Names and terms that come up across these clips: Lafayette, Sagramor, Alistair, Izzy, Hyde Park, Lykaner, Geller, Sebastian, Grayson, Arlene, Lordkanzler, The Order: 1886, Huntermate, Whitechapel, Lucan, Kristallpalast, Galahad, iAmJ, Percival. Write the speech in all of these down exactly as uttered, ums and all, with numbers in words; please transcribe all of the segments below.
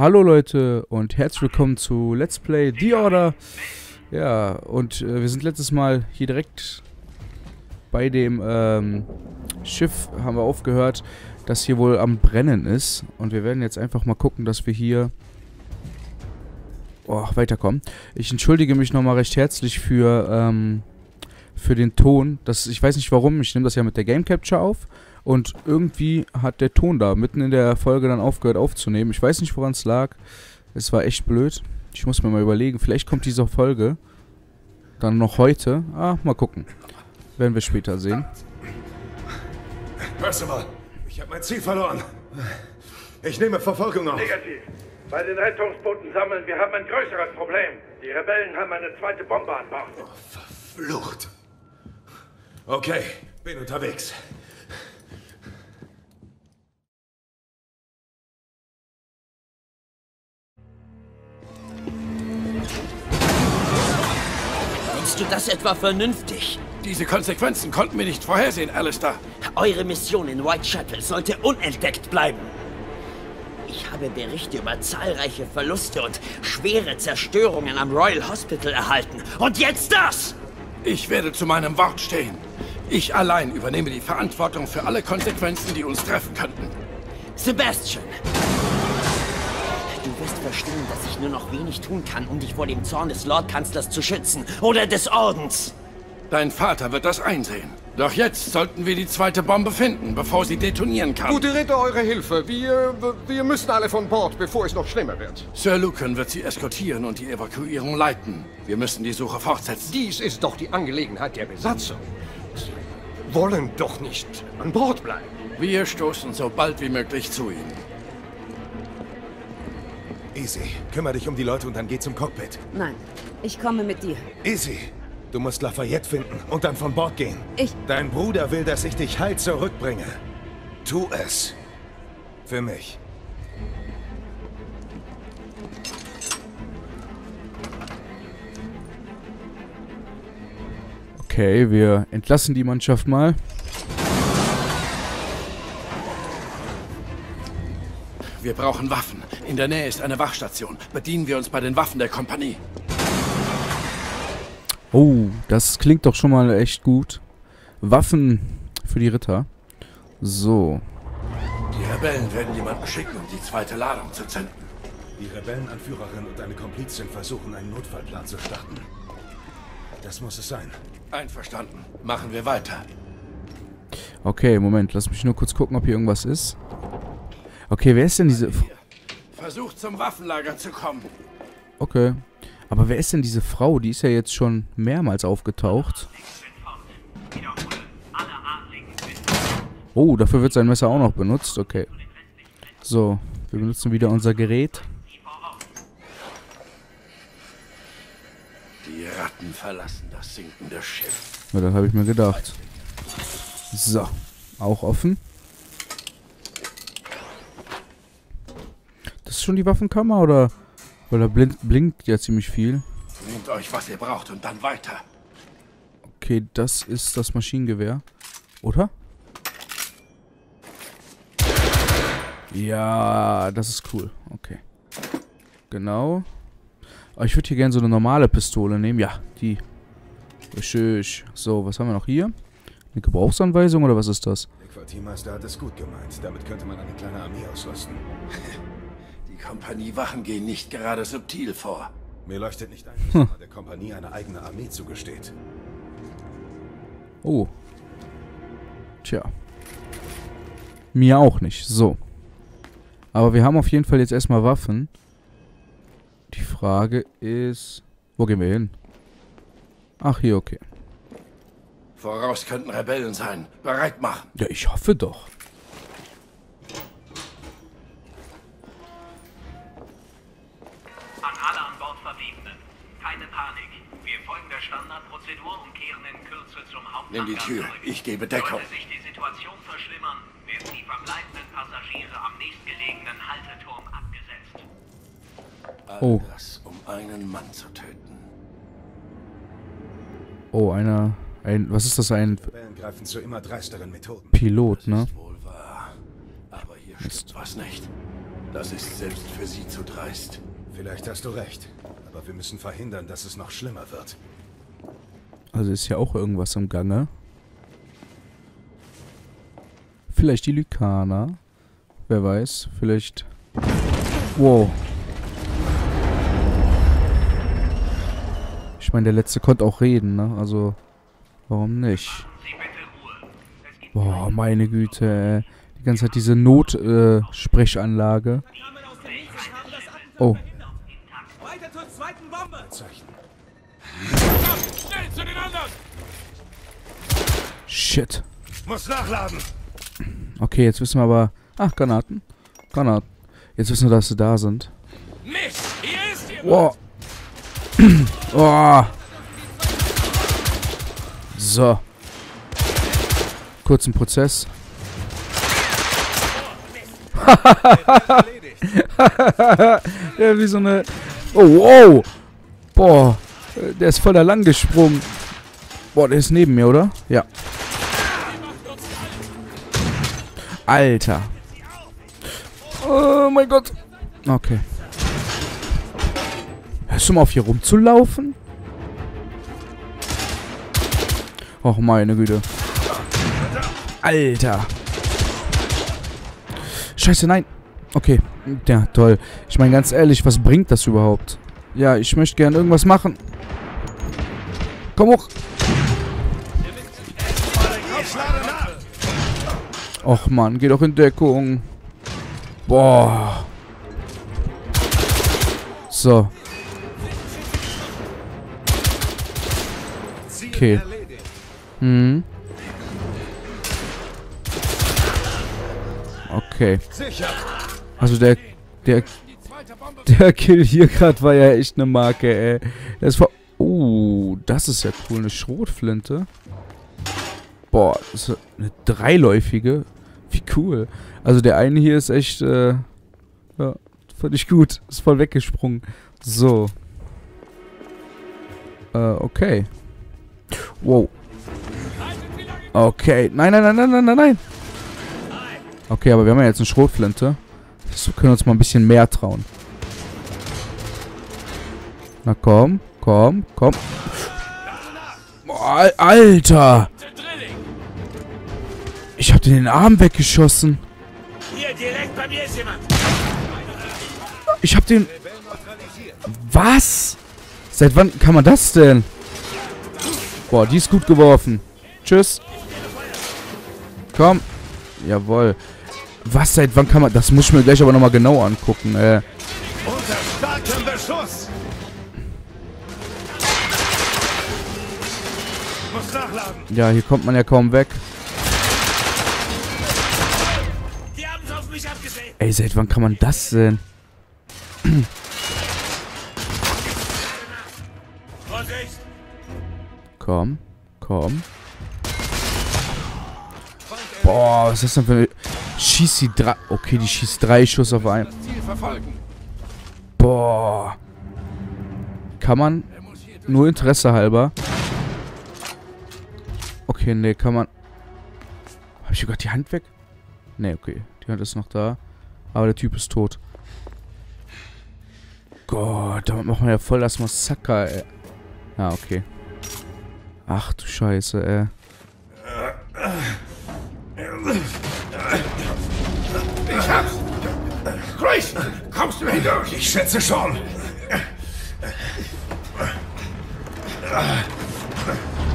Hallo Leute und herzlich willkommen zu Let's Play The Order. Ja, und äh, wir sind letztes Mal hier direkt bei dem ähm, Schiff, haben wir aufgehört, das hier wohl am Brennen ist. Und wir werden jetzt einfach mal gucken, dass wir hier oh, weiterkommen. Ich entschuldige mich nochmal recht herzlich für, ähm, für den Ton. Das, ich weiß nicht warum, ich nehme das ja mit der Game Capture auf. Und irgendwie hat der Ton da mitten in der Folge dann aufgehört aufzunehmen. Ich weiß nicht, woran es lag. Es war echt blöd. Ich muss mir mal überlegen. Vielleicht kommt diese Folge dann noch heute. Ah, mal gucken. Werden wir später sehen. Percival, ich habe mein Ziel verloren. Ich nehme Verfolgung auf. Negativ. Bei den Rettungsbooten sammeln. Wir haben ein größeres Problem. Die Rebellen haben eine zweite Bombe an Bord. Oh, verflucht. Okay, bin unterwegs. Du das etwa vernünftig? Diese Konsequenzen konnten wir nicht vorhersehen, Alistair. Eure Mission in Whitechapel sollte unentdeckt bleiben. Ich habe Berichte über zahlreiche Verluste und schwere Zerstörungen am Royal Hospital erhalten. Und jetzt das! Ich werde zu meinem Wort stehen. Ich allein übernehme die Verantwortung für alle Konsequenzen, die uns treffen könnten. Sebastian! Du wirst verstehen, dass ich nur noch wenig tun kann, um dich vor dem Zorn des Lordkanzlers zu schützen oder des Ordens. Dein Vater wird das einsehen. Doch jetzt sollten wir die zweite Bombe finden, bevor sie detonieren kann. Gute Ritter, eure Hilfe. Wir, wir müssen alle von Bord, bevor es noch schlimmer wird. Sir Lucan wird sie eskortieren und die Evakuierung leiten. Wir müssen die Suche fortsetzen. Dies ist doch die Angelegenheit der Besatzung. Sie wollen doch nicht an Bord bleiben. Wir stoßen so bald wie möglich zu ihnen. Izzy, kümmere dich um die Leute und dann geh zum Cockpit. Nein, ich komme mit dir. Izzy, du musst Lafayette finden und dann von Bord gehen. Ich... Dein Bruder will, dass ich dich heil zurückbringe. Tu es. Für mich. Okay, wir entlassen die Mannschaft mal. Wir brauchen Waffen. In der Nähe ist eine Wachstation. Bedienen wir uns bei den Waffen der Kompanie. Oh, das klingt doch schon mal echt gut. Waffen für die Ritter. So. Die Rebellen werden jemanden schicken, um die zweite Ladung zu zünden. Die Rebellenanführerin und eine Komplizin versuchen, einen Notfallplan zu starten. Das muss es sein. Einverstanden. Machen wir weiter. Okay, Moment. Lass mich nur kurz gucken, ob hier irgendwas ist. Okay, wer ist denn diese... Versucht zum Waffenlager zu kommen. Okay. Aber wer ist denn diese Frau? Die ist ja jetzt schon mehrmals aufgetaucht. Oh, dafür wird sein Messer auch noch benutzt. Okay. So, wir benutzen wieder unser Gerät. Die Ratten verlassen das sinkende Schiff. Na, das habe ich mir gedacht. So, auch offen. Das ist schon die Waffenkammer, oder? Weil da blinkt, blinkt ja ziemlich viel. Nehmt euch, was ihr braucht und dann weiter. Okay, das ist das Maschinengewehr. Oder? Ja, das ist cool. Okay. Genau. Aber ich würde hier gerne so eine normale Pistole nehmen. Ja, die. Richtig. So, was haben wir noch hier? Eine Gebrauchsanweisung, oder was ist das? Der Quartiermeister hat es gut gemeint. Damit könnte man eine kleine Armee auslasten. Die Kompaniewachen gehen nicht gerade subtil vor. Mir leuchtet nicht ein, dass hm. der Kompanie eine eigene Armee zugesteht. Oh. Tja. Mir auch nicht. So. Aber wir haben auf jeden Fall jetzt erstmal Waffen. Die Frage ist... Wo gehen wir hin? Ach, hier, okay. Voraus könnten Rebellen sein. Bereit machen. Ja, ich hoffe doch. Nimm die Tür, ich gebe Deckung. Sollte sich die Situation verschlimmern, werden die verbleibenden Passagiere am nächstgelegenen Halteturm abgesetzt. Oh. Alles, um einen Mann zu töten. Oh, einer... Ein, was ist das, ein... greifen zu immer dreisteren Methoden. Pilot, ne? Das ist wohl wahr. Aber hier stimmt was nicht. Das ist selbst für sie zu dreist. Vielleicht hast du recht, aber wir müssen verhindern, dass es noch schlimmer wird. Also ist ja auch irgendwas im Gange. Vielleicht die Lykaner. Wer weiß, vielleicht... Wow. Ich meine, der Letzte konnte auch reden, ne? Also, warum nicht? Boah, meine Güte, ey. Die ganze Zeit diese Notsprechanlage. Äh, oh. Weiter zur zweiten Bombe! Schnell zu den anderen! Shit. Muss nachladen! Okay, jetzt wissen wir aber... Ach, Granaten. Granaten. Jetzt wissen wir, dass sie da sind. Mist! Hier ist ihr! Wow. Oh. So. Kurzen Prozess. Der wie so eine... Oh, wow. Boah. Der ist voll da lang gesprungen. Boah, der ist neben mir, oder? Ja. Alter. Oh mein Gott. Okay. Hörst du mal auf, hier rumzulaufen? Och, meine Güte. Alter. Scheiße, nein. Okay. Ja, toll. Ich meine, ganz ehrlich, was bringt das überhaupt? Ja, ich möchte gerne irgendwas machen. Komm hoch. Och, Mann. Geh doch in Deckung. Boah. So. Okay. Hm. Okay. Also der... Der... Der Kill hier gerade war ja echt eine Marke, ey. Das war... Oh, das ist ja cool. Eine Schrotflinte. Boah, das ist eine dreiläufige. Wie cool. Also der eine hier ist echt... Äh, ja, fand ich gut. Ist voll weggesprungen. So. Äh, okay. Wow. Okay. Nein, nein, nein, nein, nein, nein, nein. Okay, aber wir haben ja jetzt eine Schrotflinte. Das können wir uns mal ein bisschen mehr trauen. Na komm, komm, komm. Boah, Alter! Ich hab dir den Arm weggeschossen. Ich hab den... Was? Seit wann kann man das denn? Boah, die ist gut geworfen. Tschüss. Komm. Jawohl. Was, seit wann kann man... Das muss ich mir gleich aber nochmal genau angucken. Äh. Unter starkem Beschuss. Muss nachladen. Ja, hier kommt man ja kaum weg. Die haben's auf mich abgesehen. Ey, seit wann kann man das denn? Komm, komm. Boah, was ist das denn für eine... Schießt sie drei... Okay, die schießt drei Schuss auf einen. Boah. Kann man... Nur Interesse halber. Okay, nee, kann man... Hab ich sogar die Hand weg? Nee, okay. Die Hand ist noch da. Aber der Typ ist tot. Gott, damit machen wir ja voll das Massaker, ey. Ah, okay. Ach du Scheiße, ey. Ich hab's! Grayson! Kommst du mir hindurch? Ich schätze schon!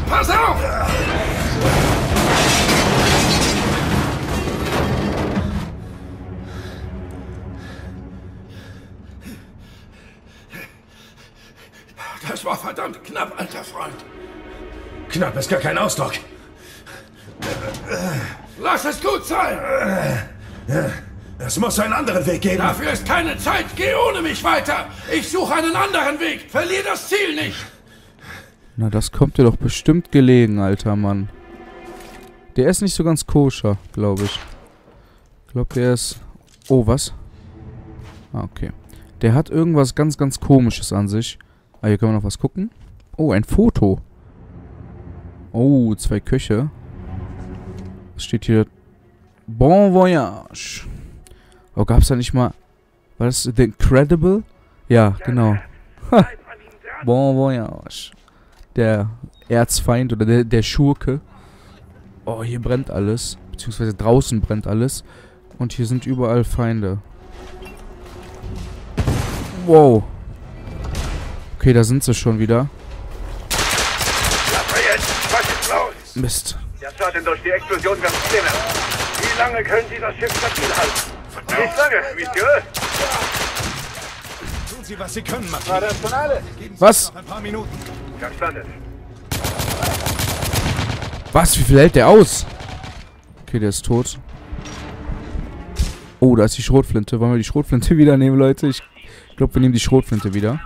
Pass auf! Das war verdammt knapp, alter Freund! Knapp ist gar kein Ausdruck! Lass es gut sein! Es muss einen anderen Weg geben. Dafür ist keine Zeit. Geh ohne mich weiter. Ich suche einen anderen Weg. Verlier das Ziel nicht. Na, das kommt dir doch bestimmt gelegen, alter Mann. Der ist nicht so ganz koscher, glaube ich. Ich glaube, der ist... Oh, was? Ah, okay. Der hat irgendwas ganz, ganz Komisches an sich. Ah, hier können wir noch was gucken. Oh, ein Foto. Oh, zwei Köche. Was steht hier? Bon Voyage. Oh, gab's da nicht mal... War das The Incredible? Ja, genau. Ha. Bon voyage. Der Erzfeind oder der, der Schurke. Oh, hier brennt alles. Beziehungsweise draußen brennt alles. Und hier sind überall Feinde. Wow. Okay, da sind sie schon wieder. Lafayette, was ist los? Mist. Der Schaden durch die Explosion wird schlimmer. Wie lange können Sie das Schiff stabil halten? Nicht lange, Monsieur. Tun Sie, was Sie können, Mann. War das schon alles? Was? Ein paar Minuten. Verstanden. Was? Wie viel hält der aus? Okay, der ist tot. Oh, da ist die Schrotflinte. Wollen wir die Schrotflinte wieder nehmen, Leute? Ich glaube, wir nehmen die Schrotflinte wieder.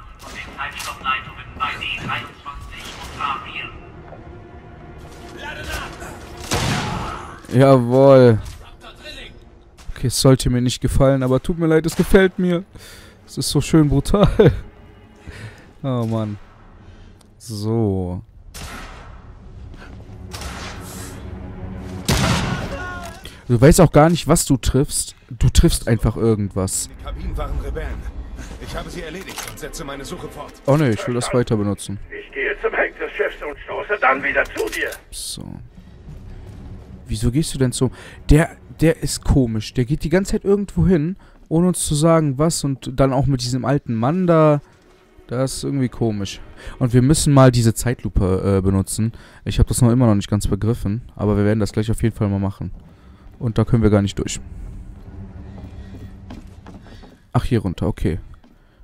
Jawohl. Okay, es sollte mir nicht gefallen, aber tut mir leid, es gefällt mir. Es ist so schön brutal. Oh Mann. So. Du weißt auch gar nicht, was du triffst. Du triffst einfach irgendwas. Die Kabinen waren Rebellen. Ich habe sie erledigt und setze meine Suche fort. Oh ne, ich will das weiter benutzen. Ich gehe zum Heck des Schiffs und stoße dann wieder zu dir. So. Wieso gehst du denn so? Der, der ist komisch. Der geht die ganze Zeit irgendwo hin, ohne uns zu sagen, was. Und dann auch mit diesem alten Mann da. Das ist irgendwie komisch. Und wir müssen mal diese Zeitlupe äh, benutzen. Ich habe das noch immer noch nicht ganz begriffen. Aber wir werden das gleich auf jeden Fall mal machen. Und da können wir gar nicht durch. Ach, hier runter, okay.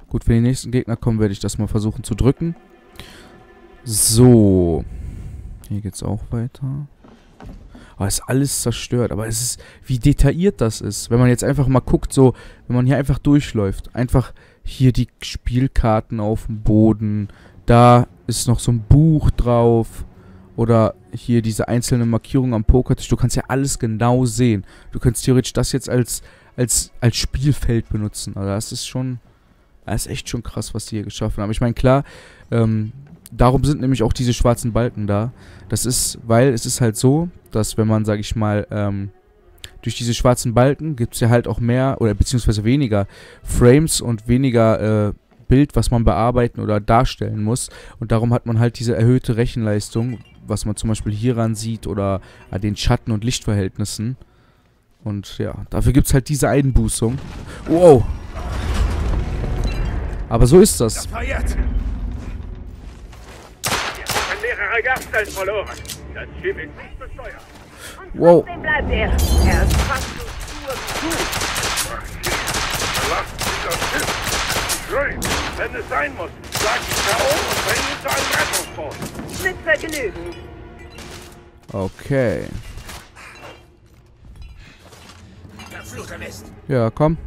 Gut, wenn die nächsten Gegner kommen, werde ich das mal versuchen zu drücken. So. Hier geht's auch weiter. Oh, ist alles zerstört. Aber es ist, wie detailliert das ist. Wenn man jetzt einfach mal guckt, so, wenn man hier einfach durchläuft. Einfach hier die Spielkarten auf dem Boden. Da ist noch so ein Buch drauf. Oder hier diese einzelne Markierung am Pokertisch. Du kannst ja alles genau sehen. Du kannst theoretisch das jetzt als, als, als Spielfeld benutzen. Also das ist schon, das ist echt schon krass, was die hier geschaffen haben. Ich meine, klar, ähm, darum sind nämlich auch diese schwarzen Balken da. Das ist, weil es ist halt so, dass wenn man, sage ich mal, ähm, durch diese schwarzen Balken gibt es ja halt auch mehr oder beziehungsweise weniger Frames und weniger, äh, Bild, was man bearbeiten oder darstellen muss. Und darum hat man halt diese erhöhte Rechenleistung, was man zum Beispiel hieran sieht oder an den Schatten- und Lichtverhältnissen. Und ja, dafür gibt es halt diese Einbußung. Wow! Aber so ist das. Wow. Wenn es sein muss, sag ich K O und bring ihn zu einem Rettungsboot. Mit Vergnügen. Okay. Ja, komm.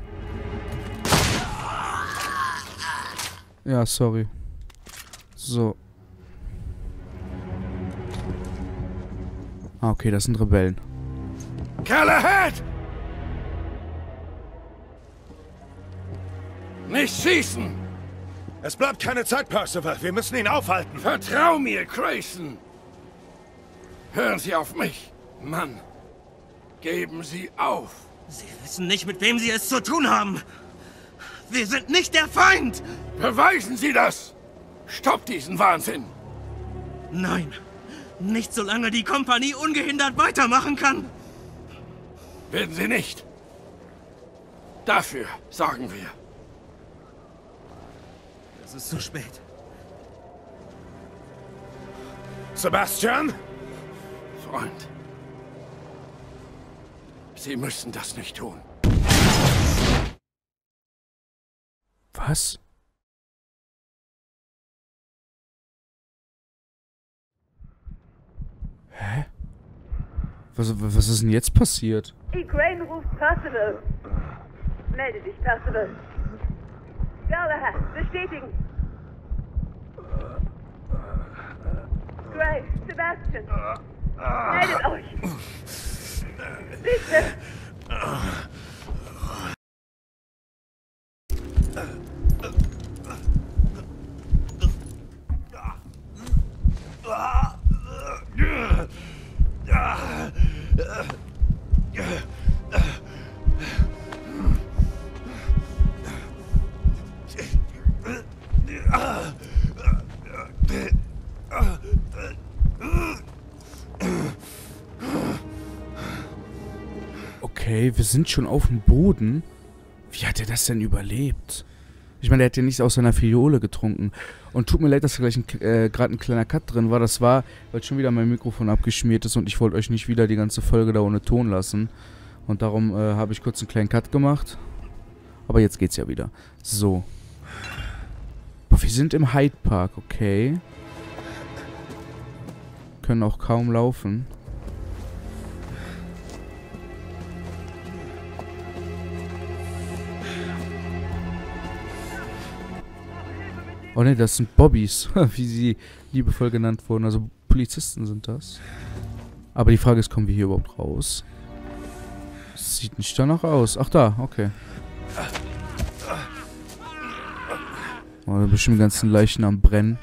Ja, sorry. So. Ah, okay, das sind Rebellen. Galahad! Nicht schießen! Es bleibt keine Zeit, Percival. Wir müssen ihn aufhalten. Vertrau mir, Grayson! Hören Sie auf mich, Mann. Geben Sie auf. Sie wissen nicht, mit wem Sie es zu tun haben. Wir sind nicht der Feind! Beweisen Sie das! Stoppt diesen Wahnsinn! Nein, nicht solange die Kompanie ungehindert weitermachen kann. Werden Sie nicht. Dafür sorgen wir. Es ist zu spät. Sebastian? Freund. Sie müssen das nicht tun. Was? Hä? Was, was ist denn jetzt passiert? Ukraine ruft Percival. Melde dich, Percival. Galahad, bestätigen! Gray, Sebastian! Meldet euch! Bitte! Okay, wir sind schon auf dem Boden. Wie hat er das denn überlebt? Ich meine, er hat ja nichts aus seiner Fiole getrunken. Und tut mir leid, dass da gleich ein, äh, gerade ein kleiner Cut drin war. Das war, weil schon wieder mein Mikrofon abgeschmiert ist und ich wollte euch nicht wieder die ganze Folge da ohne Ton lassen. Und darum äh, habe ich kurz einen kleinen Cut gemacht. Aber jetzt geht's ja wieder. So. Boah, wir sind im Hyde Park, okay. Können auch kaum laufen. Oh ne, das sind Bobbys, wie sie liebevoll genannt wurden. Also Polizisten sind das. Aber die Frage ist, kommen wir hier überhaupt raus? Das sieht nicht danach aus. Ach da, okay. Oh, da sind bestimmt die ganzen Leichen am Brennen.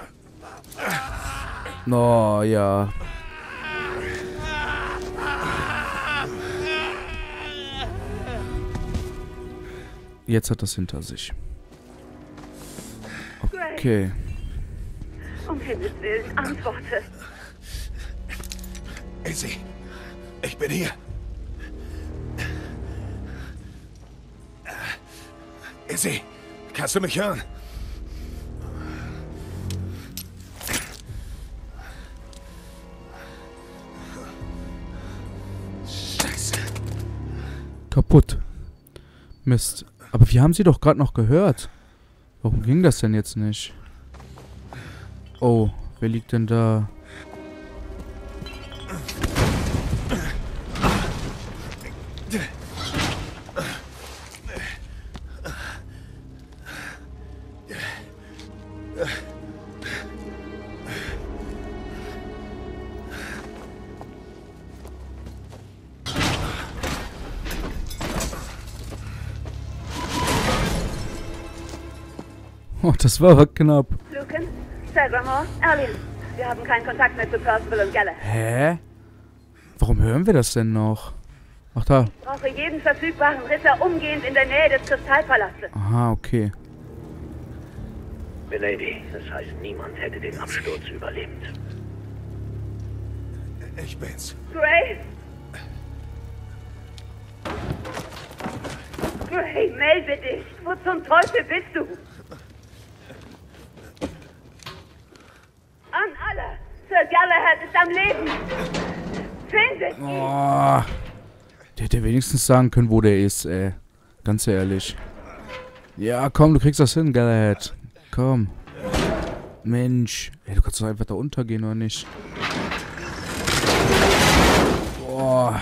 Oh, ja. Jetzt hat das hinter sich. Okay. Um Himmels Willen, antworte. Izzy, ich bin hier. Izzy, kannst du mich hören? Scheiße. Kaputt. Mist. Aber wir haben sie doch gerade noch gehört. Warum ging das denn jetzt nicht? Oh, wer liegt denn da? Oh, das war aber knapp. Lucan, Sagramor, Arlene. Wir haben keinen Kontakt mehr zu Percival und Geller. Hä? Warum hören wir das denn noch? Ach da. Ich brauche jeden verfügbaren Ritter umgehend in der Nähe des Kristallpalastes. Aha, okay. Milady, das heißt, niemand hätte den Absturz überlebt. Ich bin's. Gray? Gray, melde dich. Wo zum Teufel bist du? An alle! Sir Galahad ist am Leben! Findet ihn! Oh, der hätte wenigstens sagen können, wo der ist, ey. Ganz ehrlich. Ja, komm, du kriegst das hin, Galahad. Komm. Mensch. Ey, du kannst doch einfach da untergehen, oder nicht? Boah.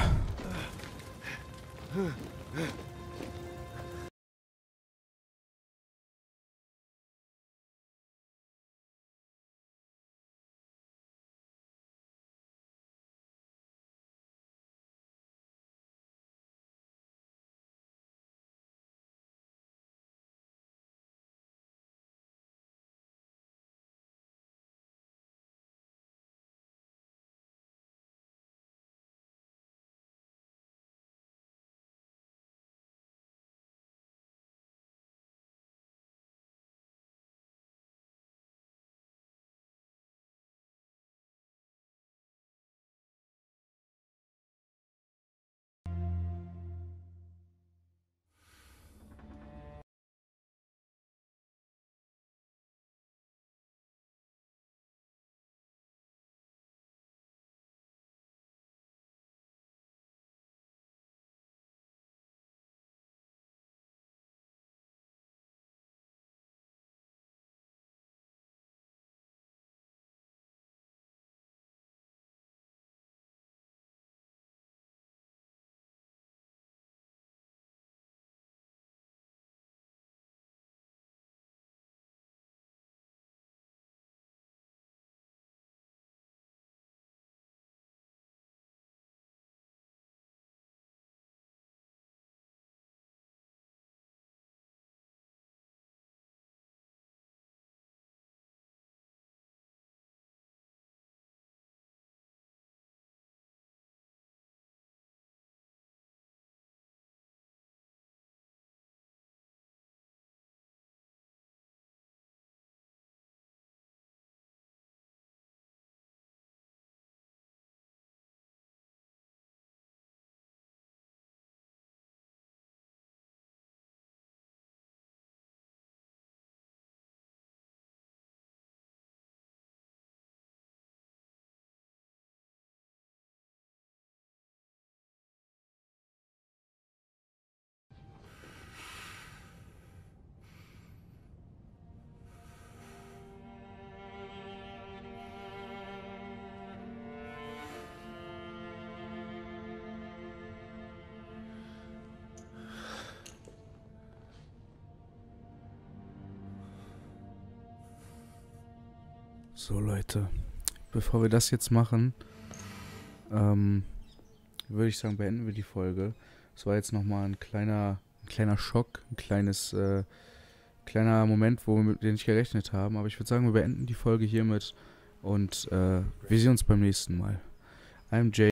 So, Leute. Bevor wir das jetzt machen, ähm, würde ich sagen, beenden wir die Folge. Es war jetzt nochmal ein kleiner, ein kleiner Schock, ein kleines, äh, kleiner Moment, wo wir mit dem nicht gerechnet haben. Aber ich würde sagen, wir beenden die Folge hiermit und äh, wir sehen uns beim nächsten Mal. iAmJ.